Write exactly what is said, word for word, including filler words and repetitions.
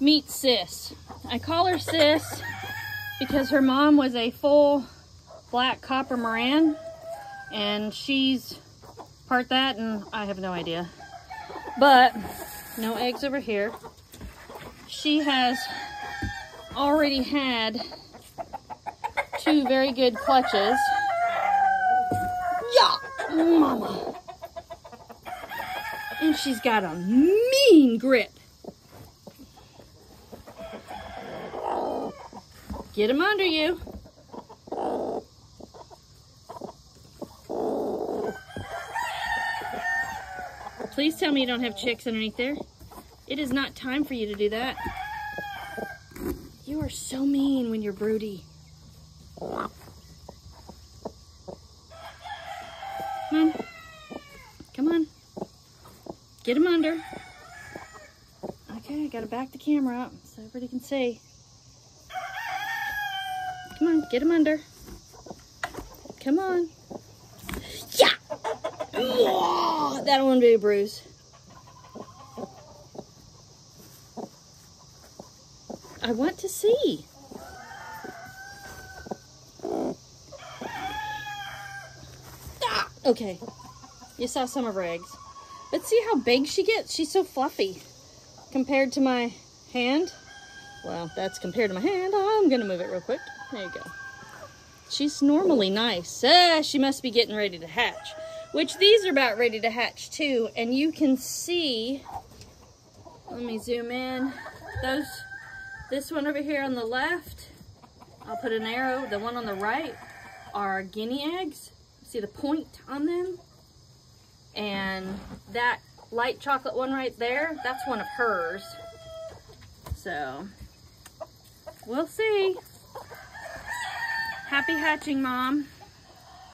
meet Sis. I call her Sis because her mom was a full black copper Moran, and she's part that, and I have no idea. But no eggs over here. She has already had two very good clutches. Yeah, mama. And she's got a mean grip. Get him under you. Please tell me you don't have chicks underneath there. It is not time for you to do that. You are so mean when you're broody. Mom, come on. Get him under. Okay, I gotta back the camera up so everybody can see. Come on, get him under. Come on. Yeah! Oh, that won't be a bruise. I want to see. Ah, okay, you saw some of her eggs. But see how big she gets? She's so fluffy compared to my hand. Well, that's compared to my hand. I'm gonna move it real quick. There you go. She's normally nice. Ah, she must be getting ready to hatch, which these are about ready to hatch too. And you can see, let me zoom in, those, this one over here on the left, I'll put an arrow, the one on the right are guinea eggs. See the point on them? And that light chocolate one right there, that's one of hers. So, we'll see. Happy hatching, Mom.